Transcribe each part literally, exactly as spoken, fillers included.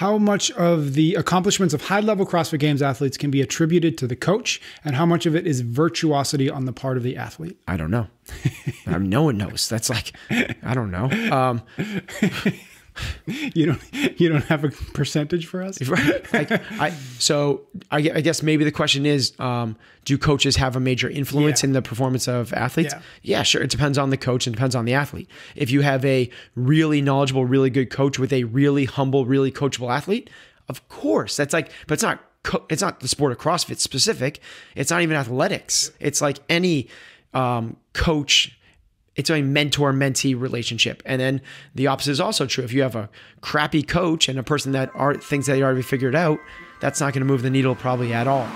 how much of the accomplishments of high-level CrossFit Games athletes can be attributed to the coach, and how much of it is virtuosity on the part of the athlete? I don't know. I mean, no one knows. That's like, I don't know. Um, you don't, you don't have a percentage for us? Right. Like, I, so I, I guess maybe the question is, um, do coaches have a major influence yeah. in the performance of athletes? Yeah. yeah, sure. It depends on the coach and depends on the athlete. If you have a really knowledgeable, really good coach with a really humble, really coachable athlete, of course, that's like, but it's not, co it's not the sport of CrossFit specific. It's not even athletics. It's like any um, coach. It's a mentor-mentee relationship. And then the opposite is also true. If you have a crappy coach and a person that are, thinks that they already figured out, that's not going to move the needle probably at all.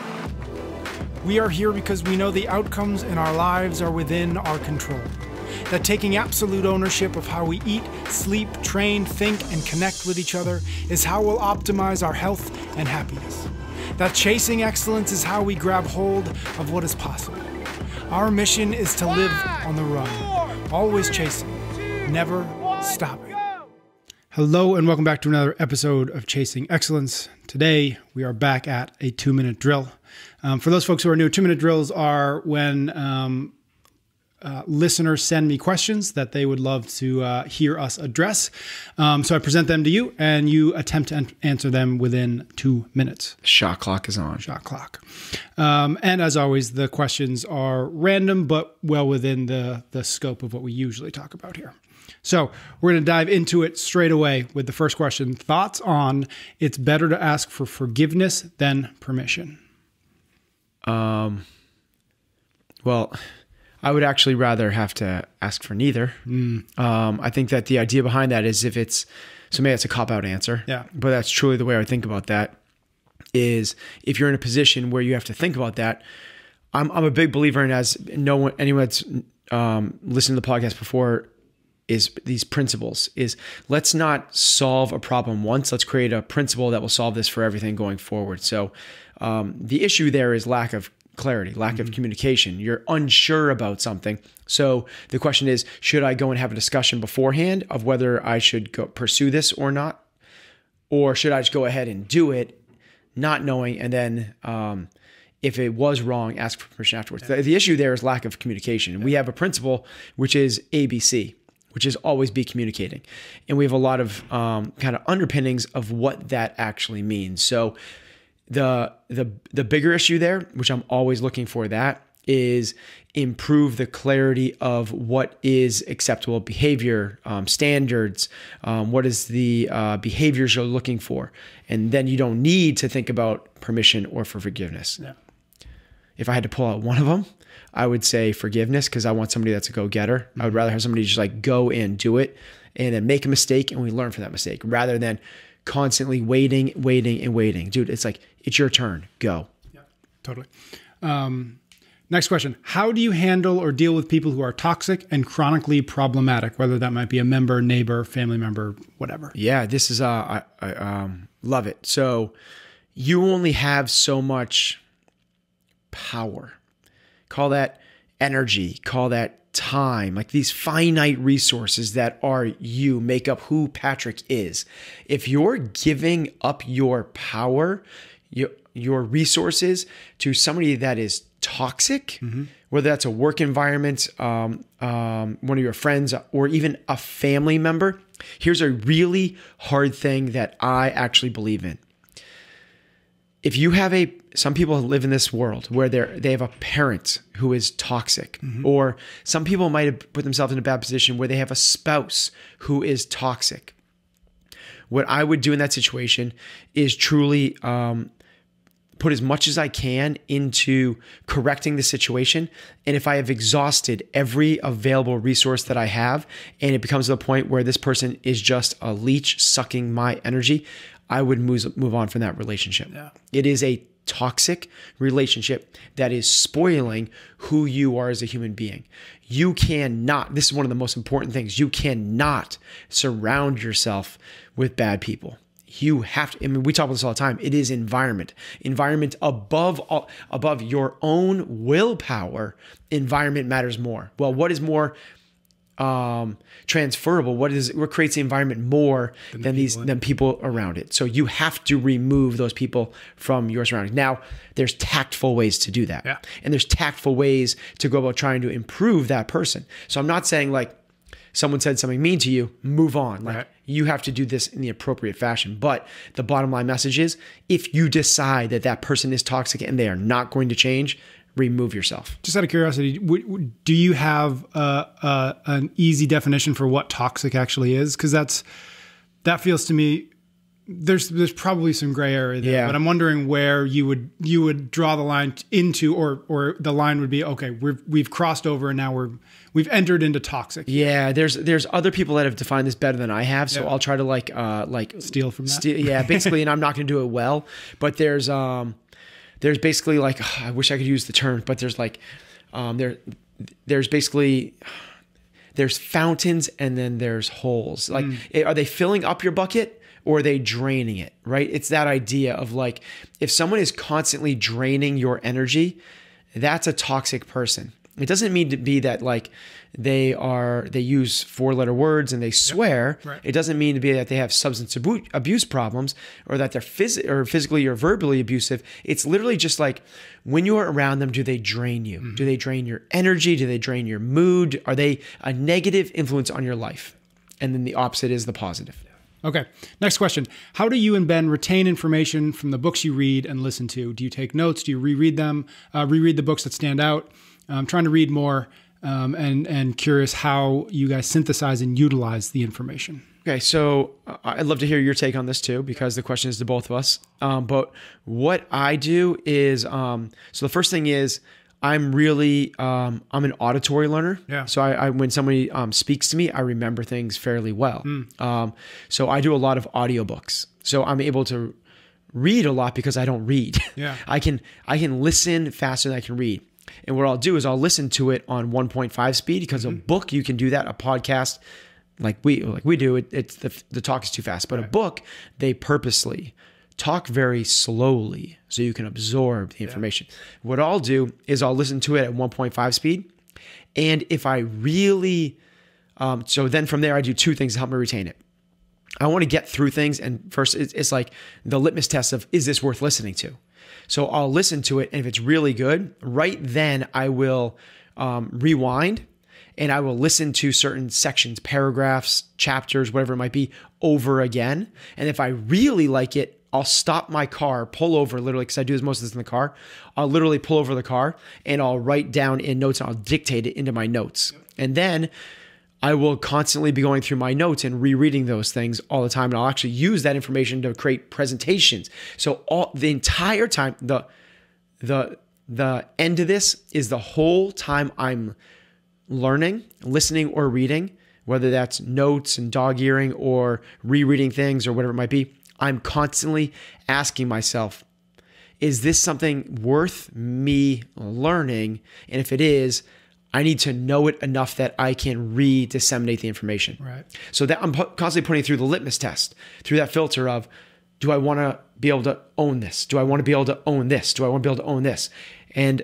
We are here because we know the outcomes in our lives are within our control. That taking absolute ownership of how we eat, sleep, train, think, and connect with each other is how we'll optimize our health and happiness. That chasing excellence is how we grab hold of what is possible. Our mission is to live on the run. Always chasing, never stopping. Hello and welcome back to another episode of Chasing Excellence. Today, we are back at a two-minute drill. Um, for those folks who are new, two-minute drills are when um, uh, listeners send me questions that they would love to uh, hear us address. Um, so I present them to you, and you attempt to answer them within two minutes. Shot clock is on. Shot clock. Um, and as always, the questions are random, but well within the, the scope of what we usually talk about here. So we're going to dive into it straight away with the first question. Thoughts on it's better to ask for forgiveness than permission? Um, well, I would actually rather have to ask for neither. Mm. Um, I think that the idea behind that is if it's, so maybe it's a cop-out answer, yeah. but that's truly the way I think about that. Is if you're in a position where you have to think about that, I'm, I'm a big believer in, as no one, anyone that's um, listened to the podcast before, is these principles is let's not solve a problem once. Let's create a principle that will solve this for everything going forward. So um, the issue there is lack of clarity, lack mm-hmm. of communication. You're unsure about something. So the question is, should I go and have a discussion beforehand of whether I should go pursue this or not? Or should I just go ahead and do it, not knowing, and then um, if it was wrong, ask for permission afterwards. Yeah. The, the issue there is lack of communication. Yeah. We have a principle, which is A B C, which is always be communicating. And we have a lot of um, kind of underpinnings of what that actually means. So the, the, the bigger issue there, which I'm always looking for that, is improve the clarity of what is acceptable behavior, um, standards, um, what is the uh, behaviors you're looking for. And then you don't need to think about permission or for forgiveness. Yeah. If I had to pull out one of them, I would say forgiveness, because I want somebody that's a go-getter. Mm-hmm. I would rather have somebody just like go and do it and then make a mistake and we learn from that mistake rather than constantly waiting, waiting, and waiting. Dude, it's like, it's your turn, go. Yeah, totally. Um, Next question. How do you handle or deal with people who are toxic and chronically problematic, whether that might be a member, neighbor, family member, whatever? Yeah, this is, uh, I, I um, love it. So you only have so much power. Call that energy, call that time, like these finite resources that are you make up who Patrick is. If you're giving up your power, your, your resources to somebody that is toxic, mm-hmm. whether that's a work environment, um, um, one of your friends, or even a family member. Here's a really hard thing that I actually believe in. If you have a, some people live in this world where they're, they have a parent who is toxic, mm-hmm. or some people might have put themselves in a bad position where they have a spouse who is toxic. What I would do in that situation is truly, um, put as much as I can into correcting the situation. And if I have exhausted every available resource that I have, and it becomes to the point where this person is just a leech sucking my energy, I would move, move on from that relationship. Yeah. It is a toxic relationship that is spoiling who you are as a human being. You cannot, this is one of the most important things, you cannot surround yourself with bad people. You have to, I mean, we talk about this all the time. It is environment, environment above all, above your own willpower. Environment matters more. Well, what is more um, transferable, what is what creates the environment more than, than the these people than people around it. So you have to remove those people from your surroundings. Now, there's tactful ways to do that. Yeah. And there's tactful ways to go about trying to improve that person. So I'm not saying like someone said something mean to you, move on. Like, right. You have to do this in the appropriate fashion. But the bottom line message is, if you decide that that person is toxic and they are not going to change, remove yourself. Just out of curiosity, do you have uh, uh, an easy definition for what toxic actually is? Because that's that feels to me there's there's probably some gray area there. Yeah. But I'm wondering where you would you would draw the line into, or or the line would be, okay, we've we've crossed over and now we're we've entered into toxic. Yeah, there's there's other people that have defined this better than I have, so yeah. I'll try to like uh, like steal from that. Steal, yeah, basically, and I'm not going to do it well. But there's um. There's basically like, oh, I wish I could use the term, but there's like, um, there, there's basically, there's fountains and then there's holes. Like, mm. it, are they filling up your bucket or are they draining it? Right? It's that idea of like, if someone is constantly draining your energy, that's a toxic person. It doesn't mean to be that like they are, they use four letter words and they swear. Yep. Right. It doesn't mean to be that they have substance abu abuse problems or that they're phys or physically or verbally abusive. It's literally just like, when you are around them, do they drain you? Mm-hmm. Do they drain your energy? Do they drain your mood? Are they a negative influence on your life? And then the opposite is the positive. Okay. Next question. How do you and Ben retain information from the books you read and listen to? Do you take notes? Do you reread them? Uh, reread the books that stand out? I'm trying to read more um, and, and curious how you guys synthesize and utilize the information. Okay. So uh, I'd love to hear your take on this too, because the question is to both of us. Um, but what I do is, um, so the first thing is I'm really, um, I'm an auditory learner. Yeah. So I, I when somebody um, speaks to me, I remember things fairly well. Mm. Um, so I do a lot of audiobooks. So I'm able to read a lot because I don't read. Yeah. I can, I can listen faster than I can read. And what I'll do is I'll listen to it on one point five speed, because mm-hmm. a book, you can do that. A podcast like we, like we do it, it's the, the talk is too fast, but right. a book, they purposely talk very slowly so you can absorb the information. Yeah. What I'll do is I'll listen to it at one point five speed. And if I really, um, so then from there I do two things to help me retain it. I want to get through things. And first it's, it's like the litmus test of, is this worth listening to? So I'll listen to it, and if it's really good, right then I will um, rewind and I will listen to certain sections, paragraphs, chapters, whatever it might be, over again. And if I really like it, I'll stop my car, pull over literally, because I do this most of this in the car. I'll literally pull over the car and I'll write down in notes and I'll dictate it into my notes. And then I will constantly be going through my notes and rereading those things all the time. And I'll actually use that information to create presentations. So all the entire time, the, the, the end of this is the whole time I'm learning, listening or reading, whether that's notes and dog earing or rereading things or whatever it might be. I'm constantly asking myself, is this something worth me learning? And if it is, I need to know it enough that I can re-disseminate the information. Right. So that I'm constantly putting through the litmus test, through that filter of, do I want to be able to own this? Do I want to be able to own this? Do I want to be able to own this? And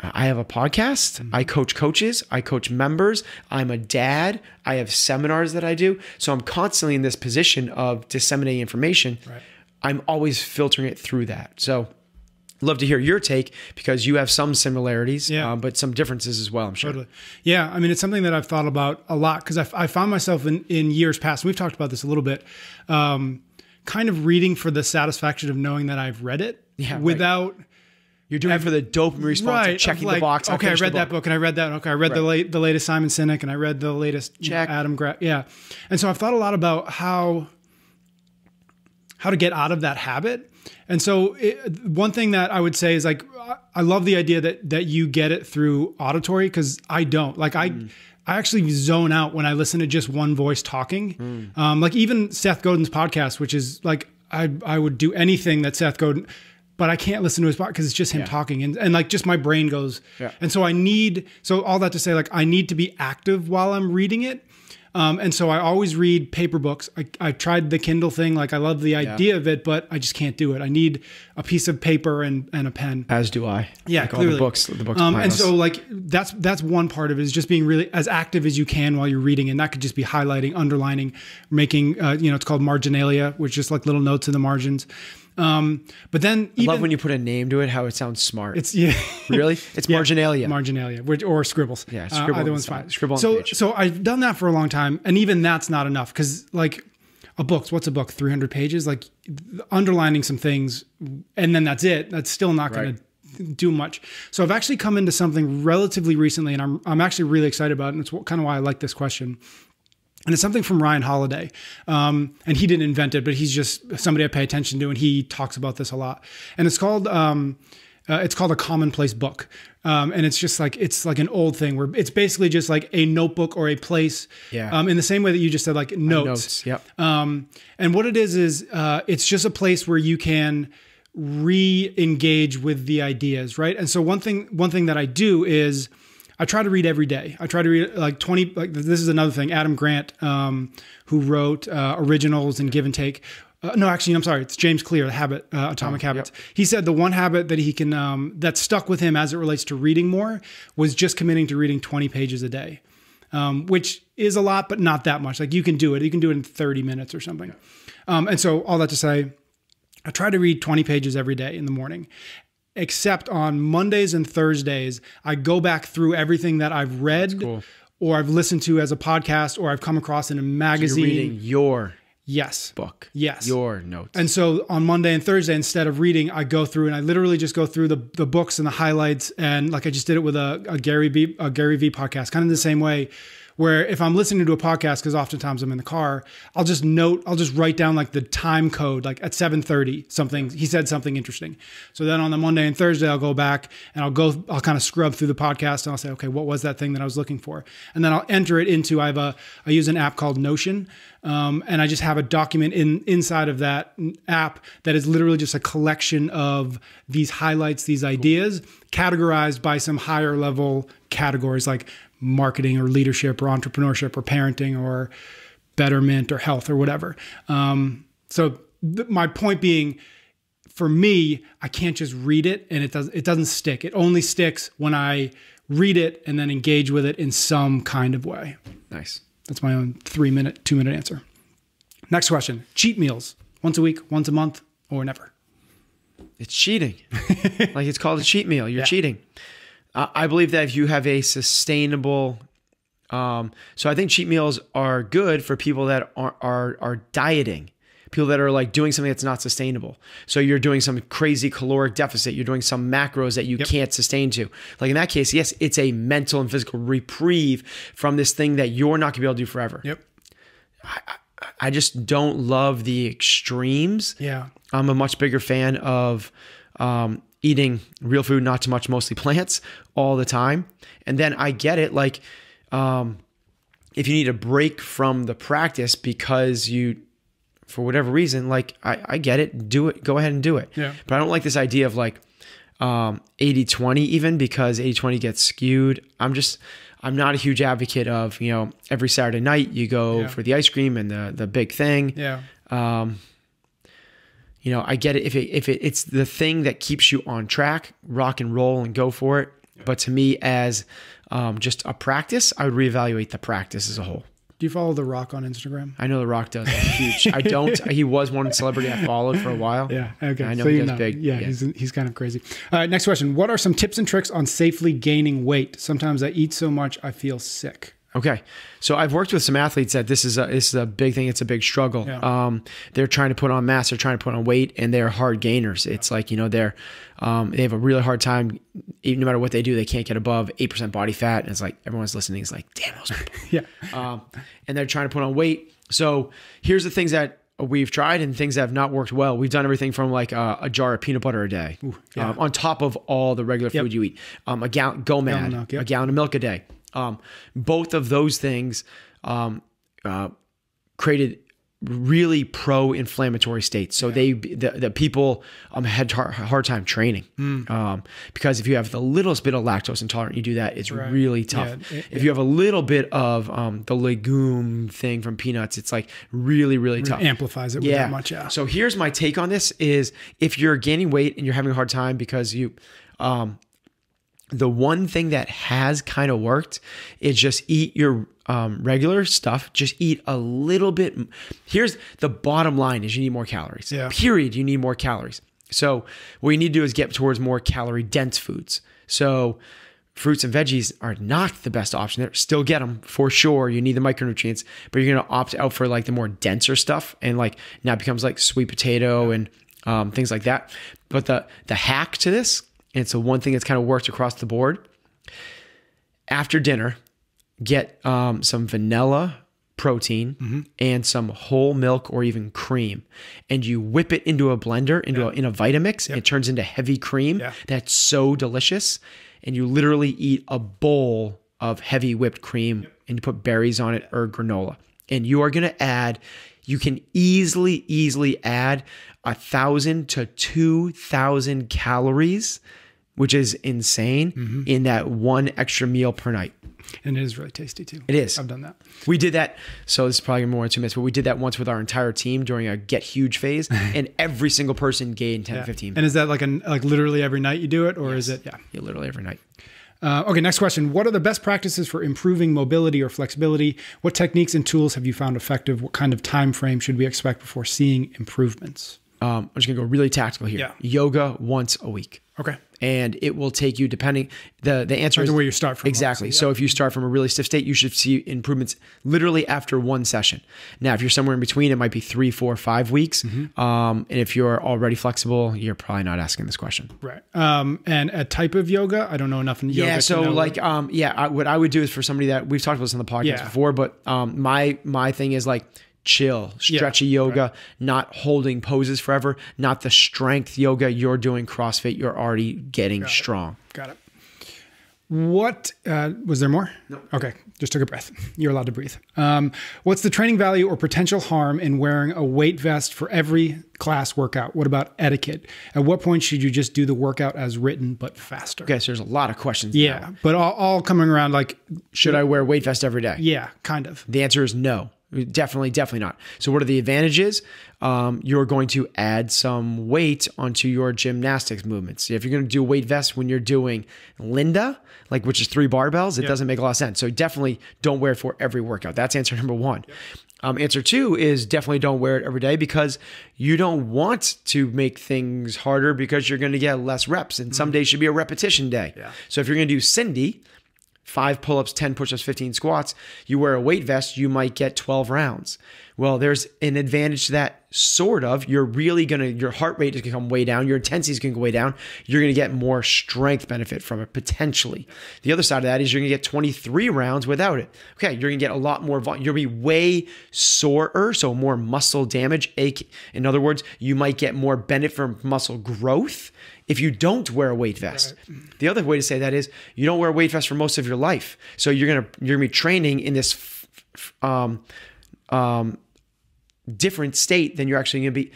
I have a podcast. Mm-hmm. I coach coaches. I coach members. I'm a dad. I have seminars that I do. So I'm constantly in this position of disseminating information. Right. I'm always filtering it through that. So love to hear your take, because you have some similarities, yeah. um, but some differences as well, I'm sure. Totally. Yeah. I mean, it's something that I've thought about a lot, because I, I found myself in, in years past, and we've talked about this a little bit, um, kind of reading for the satisfaction of knowing that I've read it yeah, without... Right. You're doing I've, for the dopamine response, right, of checking like, the box. Okay, I read book. that book and I read that. Okay, I read right. the, late, the latest Simon Sinek and I read the latest Check. Adam Grant. Yeah. And so I've thought a lot about how, how to get out of that habit. And so it, one thing that I would say is like, I love the idea that, that you get it through auditory. 'Cause I don't like, I, mm. I actually zone out when I listen to just one voice talking. Mm. Um, like even Seth Godin's podcast, which is like, I, I would do anything that Seth Godin, but I can't listen to his podcast 'cause it's just him yeah. talking and, and like just my brain goes. Yeah. And so I need, so all that to say, like, I need to be active while I'm reading it. Um, and so I always read paper books. I, I tried the Kindle thing. Like, I love the idea yeah. of it, but I just can't do it. I need a piece of paper and, and a pen. As do I. Yeah, like clearly. All the books, the books um, and us. So like, that's, that's one part of it, is just being really as active as you can while you're reading. And that could just be highlighting, underlining, making, uh, you know, it's called marginalia, which is just like little notes in the margins. Um, but then even, I love when you put a name to it, how it sounds smart. It's yeah, really, it's yeah, marginalia, marginalia, which, or scribbles. Yeah. Scribble uh, either one's fine. Scribble on so, so I've done that for a long time. And even that's not enough. Cause like a book, what's a book? three hundred pages, like underlining some things and then that's it. That's still not right. going to do much. So I've actually come into something relatively recently, and I'm, I'm actually really excited about it. And it's what, kind of why I like this question. And it's something from Ryan Holiday. Um, and he didn't invent it, but he's just somebody I pay attention to. And he talks about this a lot. And it's called, um, uh, it's called A Commonplace Book. Um, and it's just like, it's like an old thing where it's basically just like a notebook or a place. Yeah. Um, in the same way that you just said, like notes. notes yep. Um, and what it is, is uh, it's just a place where you can re-engage with the ideas. Right. And so one thing, one thing that I do is, I try to read every day. I try to read like twenty, like this is another thing. Adam Grant, um, who wrote uh, Originals and Give and Take. Uh, no, actually, I'm sorry. It's James Clear, the habit, uh, Atomic Habits. Yep. He said the one habit that he can, um, that stuck with him as it relates to reading more, was just committing to reading twenty pages a day, um, which is a lot, but not that much. Like you can do it. You can do it in thirty minutes or something. Um, and so all that to say, I try to read twenty pages every day in the morning. Except on Mondays and Thursdays, I go back through everything that I've read cool. or I've listened to as a podcast or I've come across in a magazine. So you're reading your yes. book. Yes. Your notes. And so on Monday and Thursday, instead of reading, I go through and I literally just go through the, the books and the highlights. And like I just did it with a, a, Gary B, a Gary V podcast, kind of the same way. Where if I'm listening to a podcast, because oftentimes I'm in the car, I'll just note, I'll just write down like the time code, like at seven thirty, something, he said something interesting. So then on the Monday and Thursday, I'll go back and I'll go, I'll kind of scrub through the podcast and I'll say, okay, what was that thing that I was looking for? And then I'll enter it into, I have a, I use an app called Notion. Um, and I just have a document in inside of that app that is literally just a collection of these highlights, these ideas, cool. categorized by some higher level categories like marketing or leadership or entrepreneurship or parenting or betterment or health or whatever. Um, so my point being, for me, I can't just read it and it does, it doesn't stick. It only sticks when I read it and then engage with it in some kind of way. Nice. That's my own three minute, two minute answer. Next question. Cheat meals, once a week, once a month, or never. It's cheating. Like it's called a cheat meal. You're yeah. cheating. I believe that if you have a sustainable, um, so I think cheat meals are good for people that are, are, are dieting, people that are like doing something that's not sustainable. So you're doing some crazy caloric deficit. You're doing some macros that you yep. can't sustain to. Like in that case, yes, it's a mental and physical reprieve from this thing that you're not gonna be able to do forever. Yep. I, I, I just don't love the extremes. Yeah. I'm a much bigger fan of, um, eating real food, not too much, mostly plants all the time. And then I get it. Like, um, if you need a break from the practice because you, for whatever reason, like I, I get it, do it, go ahead and do it. Yeah. But I don't like this idea of like, um, eighty twenty even, because eighty twenty gets skewed. I'm just, I'm not a huge advocate of, you know, every Saturday night you go yeah. for the ice cream and the, the big thing. Yeah. Um, You know, I get it if it, if it, it's the thing that keeps you on track, rock and roll and go for it. Yeah. But to me, as um, just a practice, I would reevaluate the practice as a whole. Do you follow The Rock on Instagram? I know The Rock does. Huge. I don't. He was one celebrity I followed for a while. Yeah. Okay. I know so he does know. Big. Yeah, yeah. He's, he's kind of crazy. All right. Next question. What are some tips and tricks on safely gaining weight? Sometimes I eat so much, I feel sick. Okay. So I've worked with some athletes that this is a, this is a big thing. It's a big struggle. Yeah. Um, they're trying to put on mass, they're trying to put on weight, and they're hard gainers. It's yeah. like, you know, they're, um, they have a really hard time. Even no matter what they do, they can't get above eight percent body fat. And it's like, everyone's listening is like, damn, those people. yeah. Um, and they're trying to put on weight. So here's the things that we've tried and things that have not worked well. We've done everything from like a, a jar of peanut butter a day, Ooh, yeah. um, on top of all the regular yep. food you eat, um, a gallon, go mad, milk, yep. a gallon of milk a day. Um, both of those things, um, uh, created really pro-inflammatory states. So yeah. they, the, the people um, had a hard, hard time training mm. um, because if you have the littlest bit of lactose intolerant, you do that, it's right. really tough. Yeah. It, if yeah. you have a little bit of um, the legume thing from peanuts, it's like really, really tough. It amplifies it with yeah. that much. Yeah. So here's my take on this is if you're gaining weight and you're having a hard time because you, um, the one thing that has kind of worked is just eat your um, regular stuff. Just eat a little bit. Here's the bottom line is you need more calories. Yeah. Period. You need more calories. So what you need to do is get towards more calorie dense foods. So fruits and veggies are not the best option. They're, still get them for sure. You need the micronutrients, but you're going to opt out for like the more denser stuff. And like now it becomes like sweet potato and um, things like that. But the, the hack to this, and so one thing that's kind of worked across the board, after dinner, get um, some vanilla protein mm-hmm. and some whole milk or even cream. And you whip it into a blender, into yeah. a, in a Vitamix. Yep. It turns into heavy cream. Yeah. That's so delicious. And you literally eat a bowl of heavy whipped cream yep. and you put berries on it or granola. And you are going to add... You can easily, easily add a thousand to two thousand calories, which is insane, mm-hmm. in that one extra meal per night. And it is really tasty too. It is. I've done that. We did that. So this is probably more than two minutes, but we did that once with our entire team during a get huge phase, and every single person gained ten, yeah. fifteen. And is that like an like literally every night you do it, or yes. is it yeah, yeah, literally every night? Uh, okay, next question. What are the best practices for improving mobility or flexibility? What techniques and tools have you found effective? What kind of time frame should we expect before seeing improvements? Um, I'm just going to go really tactical here. Yeah. Yoga once a week. Okay. And it will take you, depending, the, the answer is where you start from. Exactly. So yeah. if you start from a really stiff state, you should see improvements literally after one session. Now, if you're somewhere in between, it might be three, four, five weeks. Mm-hmm. um, and if you're already flexible, you're probably not asking this question. Right. Um, and a type of yoga, I don't know enough in yoga. Yeah. So to know like, what... um, yeah, I, what I would do is for somebody that we've talked about this on the podcast yeah. before, but um, my, my thing is like, chill, stretchy yeah, yoga, right. not holding poses forever, not the strength yoga you're doing CrossFit. You're already getting Got strong. It. Got it. What, uh, was there more? No. Okay. Just took a breath. You're allowed to breathe. Um, what's the training value or potential harm in wearing a weight vest for every class workout? What about etiquette? At what point should you just do the workout as written, but faster? Okay. So there's a lot of questions. Yeah. Now. But all, all coming around like, should I wear weight vest every day? Yeah, kind of. The answer is no. Definitely, definitely not. So what are the advantages? Um, you're going to add some weight onto your gymnastics movements. If you're going to do a weight vest when you're doing Linda, like which is three barbells, it yep. doesn't make a lot of sense. So definitely don't wear it for every workout. That's answer number one. Yep. Um, answer two is definitely don't wear it every day because you don't want to make things harder because you're going to get less reps. And mm-hmm. some days should be a repetition day. Yeah. So if you're going to do Cindy, five pull-ups, ten push-ups, fifteen squats, you wear a weight vest, you might get twelve rounds. Well, there's an advantage to that, sort of. You're really going to, your heart rate is going to come way down. Your intensity is going to go way down. You're going to get more strength benefit from it, potentially. The other side of that is you're going to get twenty-three rounds without it. Okay, you're going to get a lot more volume. You'll be way sorer, so more muscle damage. In other words, you might get more benefit from muscle growth if you don't wear a weight vest. Right. The other way to say that is you don't wear a weight vest for most of your life. So you're going to, you're going to be training in this f f um, um, different state than you're actually going to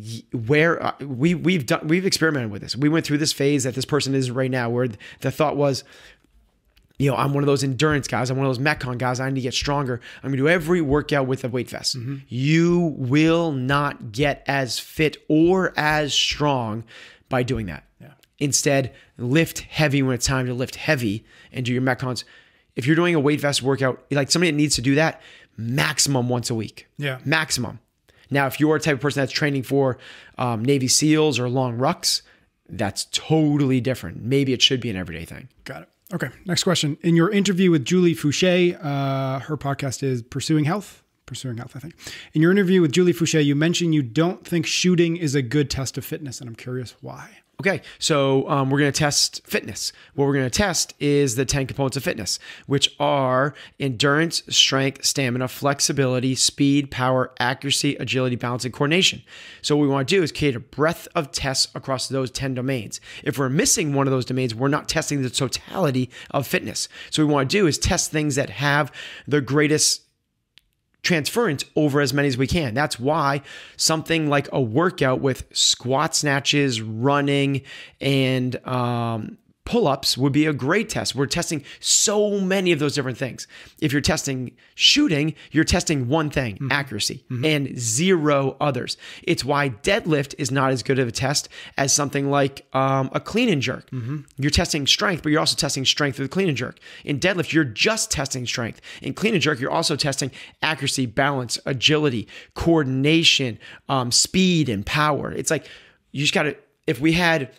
be. Where uh, we we've done we've experimented with this. We went through this phase that this person is right now, where the thought was, you know, I'm one of those endurance guys. I'm one of those Metcon guys. I need to get stronger. I'm going to do every workout with a weight vest. Mm-hmm. You will not get as fit or as strong by doing that. Yeah. Instead, lift heavy when it's time to lift heavy and do your Metcons. If you're doing a weight vest workout, like somebody that needs to do that, maximum once a week. Yeah. Maximum. Now, if you're a type of person that's training for um, Navy SEALs or long rucks, that's totally different. Maybe it should be an everyday thing. Got it. Okay. Next question. In your interview with Julie Foucher, uh, her podcast is Pursuing Health. Pursuing Health, I think. In your interview with Julie Foucher, you mentioned you don't think shooting is a good test of fitness, and I'm curious why. Okay, so um, we're going to test fitness. What we're going to test is the ten components of fitness, which are endurance, strength, stamina, flexibility, speed, power, accuracy, agility, balance, and coordination. So what we want to do is create a breadth of tests across those ten domains. If we're missing one of those domains, we're not testing the totality of fitness. So what we want to do is test things that have the greatest transference over as many as we can. That's why something like a workout with squat snatches, running, and um, pull-ups would be a great test. We're testing so many of those different things. If you're testing shooting, you're testing one thing, mm-hmm. accuracy, mm-hmm. and zero others. It's why deadlift is not as good of a test as something like um, a clean and jerk. Mm-hmm. You're testing strength, but you're also testing strength with clean and jerk. In deadlift, you're just testing strength. In clean and jerk, you're also testing accuracy, balance, agility, coordination, um, speed, and power. It's like, you just gotta, if we had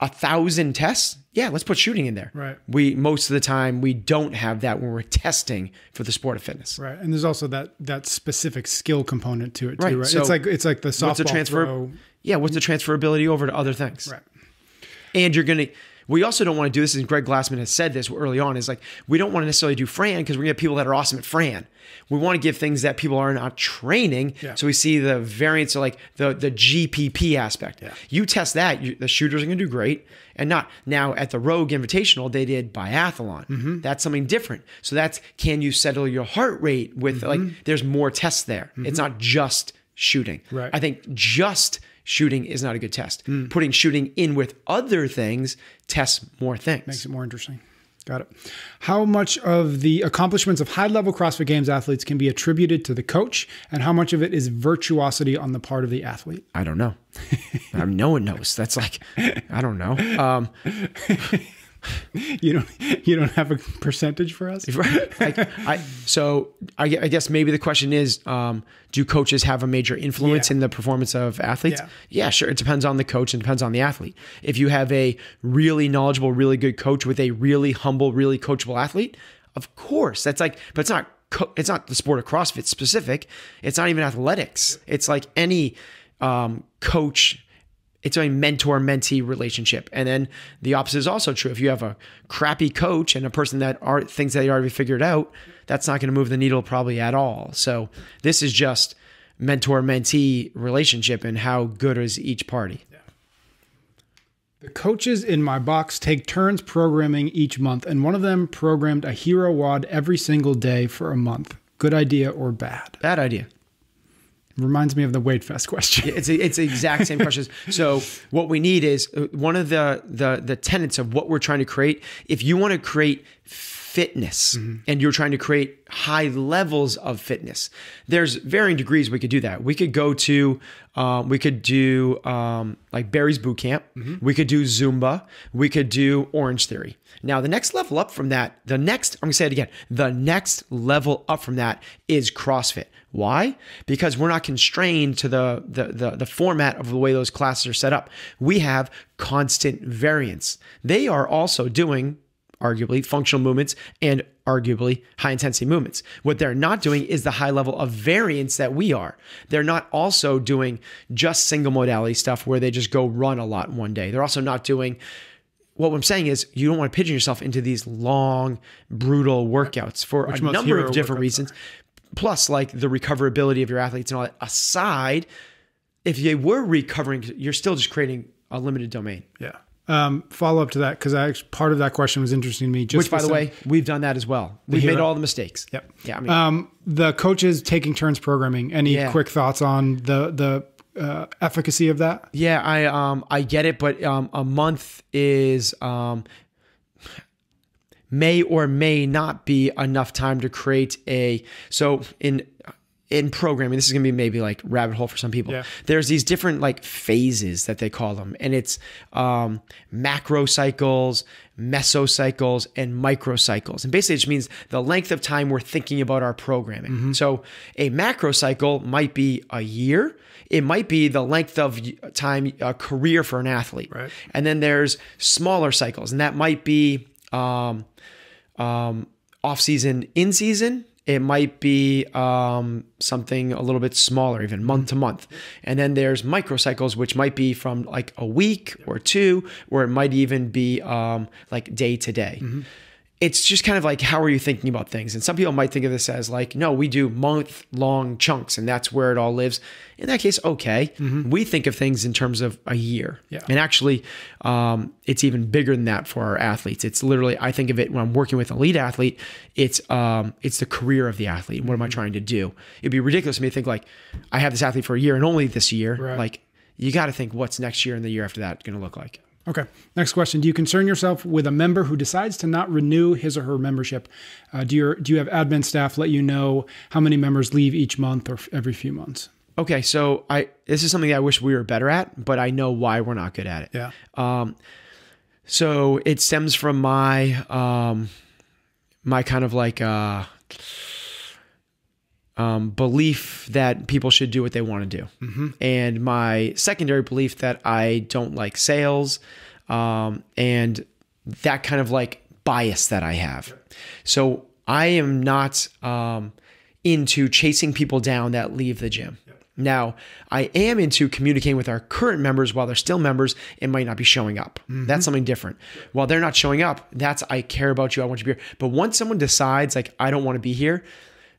a thousand tests, yeah, let's put shooting in there. Right. We, most of the time, we don't have that when we're testing for the sport of fitness. Right. And there's also that that specific skill component to it too, right? right? So it's like it's like the softball what's the transfer, throw. Yeah, what's the transferability over to other things? Right. And you're going to we also don't want to do this, and Greg Glassman has said this early on, is like, we don't want to necessarily do Fran because we're going to get people that are awesome at Fran. We want to give things that people are not training. Yeah. So we see the variance of like the, the G P P aspect. Yeah. You test that, you, the shooters are going to do great and not. Now at the Rogue Invitational, they did biathlon. Mm-hmm. That's something different. So that's, can you settle your heart rate with mm-hmm. like, there's more tests there. Mm-hmm. It's not just shooting. Right. I think just shooting is not a good test. Mm. Putting shooting in with other things tests more things. Makes it more interesting. Got it. How much of the accomplishments of high-level CrossFit Games athletes can be attributed to the coach, and how much of it is virtuosity on the part of the athlete? I don't know. I mean, no one knows. That's like, I don't know. Um, you don't. You don't have a percentage for us, right? Like, I, so I, I guess maybe the question is, um, do coaches have a major influence yeah. in the performance of athletes? Yeah. yeah, sure. It depends on the coach and depends on the athlete. If you have a really knowledgeable, really good coach with a really humble, really coachable athlete, of course, that's like, but it's not, co it's not the sport of CrossFit specific. It's not even athletics. It's like any um, coach. It's a mentor-mentee relationship. And then the opposite is also true. If you have a crappy coach and a person that are, thinks that they already figured out, that's not going to move the needle probably at all. So this is just mentor-mentee relationship and how good is each party. Yeah. The coaches in my box take turns programming each month, and one of them programmed a hero W O D every single day for a month. Good idea or bad? Bad idea. Reminds me of the Weight Fest question. It's it's the exact same questions. So what we need is one of the the the tenets of what we're trying to create. If you want to create fitness mm-hmm. and you're trying to create high levels of fitness, there's varying degrees we could do that. We could go to, uh, we could do um, like Barry's Bootcamp. Mm-hmm. We could do Zumba. We could do Orange Theory. Now the next level up from that, the next, I'm gonna say it again, the next level up from that is CrossFit. Why? Because we're not constrained to the, the, the, the format of the way those classes are set up. We have constant variance. They are also doing arguably functional movements and arguably high intensity movements. What they're not doing is the high level of variance that we are. They're not also doing just single modality stuff where they just go run a lot one day. They're also not doing, what I'm saying is you don't want to pigeon yourself into these long, brutal workouts for a number of different reasons. Plus, like the recoverability of your athletes and all that aside, if they were recovering, you're still just creating a limited domain. Yeah. Um, follow up to that, because I actually, part of that question was interesting to me. Just Which, by the way, we've done that as well. We've made all the mistakes. Yep. Yeah. I mean, um, the coaches taking turns programming. Any yeah. quick thoughts on the the uh, efficacy of that? Yeah, I um I get it, but um a month is um. may or may not be enough time to create a, so in in programming, this is gonna be maybe like rabbit hole for some people. Yeah. There's these different like phases that they call them, and it's um, macro cycles, mesocycles, and microcycles. And basically it just means the length of time we're thinking about our programming. Mm-hmm. So a macro cycle might be a year. It might be the length of time, a career for an athlete. Right. And then there's smaller cycles, and that might be, Um, um, off season, in season, it might be um, something a little bit smaller, even month to month. And then there's microcycles, which might be from like a week or two, or it might even be um, like day to day. Mm-hmm. it's just kind of like, how are you thinking about things? And some people might think of this as like, no, we do month long chunks and that's where it all lives. In that case, okay. Mm-hmm. We think of things in terms of a year. Yeah. And actually, um, it's even bigger than that for our athletes. It's literally, I think of it when I'm working with an elite athlete, it's um, it's the career of the athlete. What am I trying to do? It'd be ridiculous for me to think like, I have this athlete for a year and only this year. Right. Like, you got to think what's next year and the year after that going to look like. Okay. Next question. Do you concern yourself with a member who decides to not renew his or her membership? Uh, do your, do you have admin staff let you know how many members leave each month or every few months? Okay. So I, this is something that I wish we were better at, but I know why we're not good at it. Yeah. Um, so it stems from my, um, my kind of like, uh, um, belief that people should do what they want to do. Mm-hmm. And my secondary belief that I don't like sales, um, and that kind of like bias that I have. So I am not, um, into chasing people down that leave the gym. Yep. Now, I am into communicating with our current members while they're still members and might not be showing up. Mm-hmm. That's something different. While they're not showing up, that's, I care about you, I want you to be here. But once someone decides like, I don't want to be here,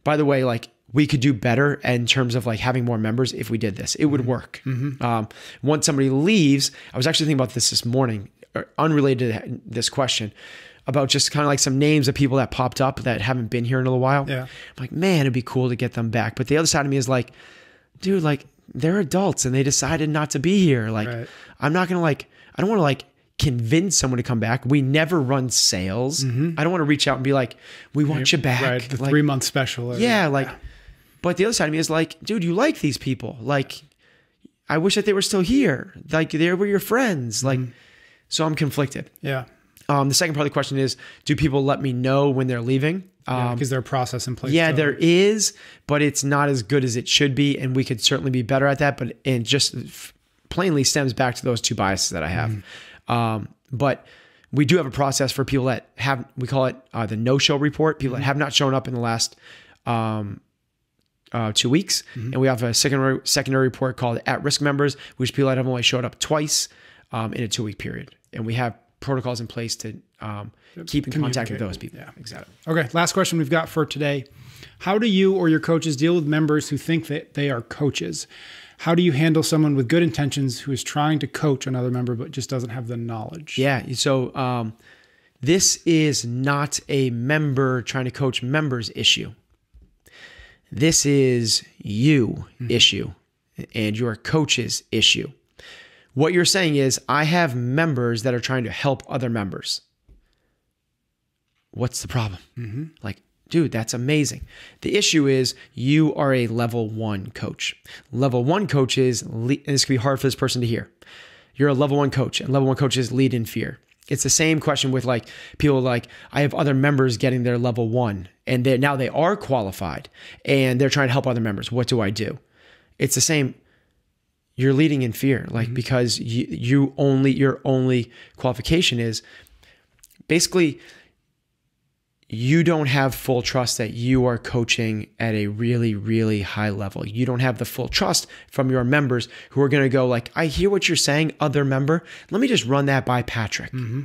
by the way, like, we could do better in terms of like having more members if we did this. It would work. Mm-hmm. Um, once somebody leaves, I was actually thinking about this this morning, unrelated to this question, about just kind of like some names of people that popped up that haven't been here in a little while. Yeah. I'm like, man, it'd be cool to get them back. But the other side of me is like, dude, like they're adults and they decided not to be here. Like, right. I'm not going to like, I don't want to like convince someone to come back. We never run sales. Mm-hmm. I don't want to reach out and be like, we want you back. Right. The like, three month special. Or, yeah. Like, yeah. But the other side of me is like, dude, you like these people. Like, I wish that they were still here. Like they were your friends. Like, mm-hmm. So I'm conflicted. Yeah. Um, the second part of the question is, do people let me know when they're leaving? Um, yeah, because there's a process in place. Yeah, so. There is, but it's not as good as it should be. And we could certainly be better at that. But it just plainly stems back to those two biases that I have. Mm-hmm. um, but we do have a process for people that have, we call it uh, the no-show report, people mm-hmm. that have not shown up in the last um, uh, two weeks. Mm-hmm. And we have a secondary, secondary report called at-risk members, which people that have only showed up twice um, in a two-week period. And we have protocols in place to um, keep in contact with those people. Yeah, exactly. Okay. Last question we've got for today. How do you or your coaches deal with members who think that they are coaches? How do you handle someone with good intentions who is trying to coach another member, but just doesn't have the knowledge? Yeah. So um, this is not a member trying to coach members issue. This is you mm-hmm. issue and your coach's issue. What you're saying is, I have members that are trying to help other members. What's the problem? Mm-hmm. Like, dude, that's amazing. The issue is you are a level one coach. Level one coaches, and this could be hard for this person to hear. You're a level one coach, and level one coaches lead in fear. It's the same question with like people like, I have other members getting their level one, and now they are qualified, and they're trying to help other members. What do I do? It's the same. You're leading in fear, like mm-hmm. because you, you only, your only qualification is basically you don't have full trust that you are coaching at a really, really high level. You don't have the full trust from your members who are going to go like, I hear what you're saying, other member. Let me just run that by Patrick. Mm-hmm.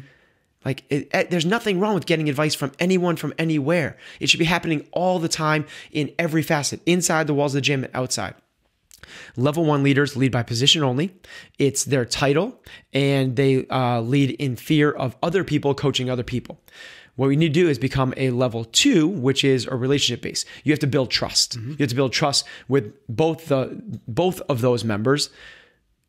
Like it, it, there's nothing wrong with getting advice from anyone, from anywhere. It should be happening all the time in every facet, inside the walls of the gym and outside. Level one leaders lead by position only. It's their title, and they uh, lead in fear of other people coaching other people. What we need to do is become a level two, which is a relationship base. You have to build trust. Mm-hmm. You have to build trust with both the both of those members,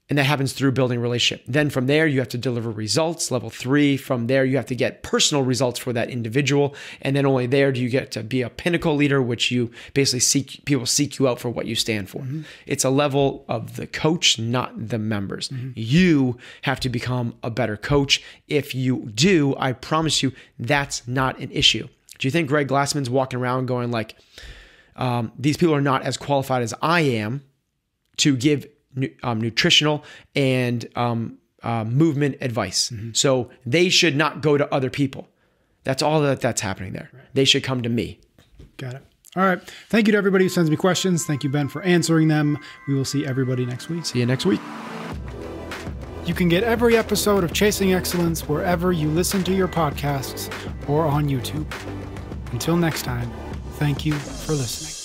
and that happens through building a relationship. Then from there, you have to deliver results. Level three, from there, you have to get personal results for that individual. And then only there do you get to be a pinnacle leader, which you basically seek, people seek you out for what you stand for. Mm-hmm. It's a level of the coach, not the members. Mm-hmm. You have to become a better coach. If you do, I promise you, that's not an issue. Do you think Greg Glassman's walking around going like, um, these people are not as qualified as I am to give Um, nutritional and um, uh, movement advice. Mm-hmm. So they should not go to other people. That's all that that's happening there. Right. They should come to me. Got it. All right. Thank you to everybody who sends me questions. Thank you, Ben, for answering them. We will see everybody next week. See you next week. You can get every episode of Chasing Excellence wherever you listen to your podcasts or on YouTube. Until next time, thank you for listening.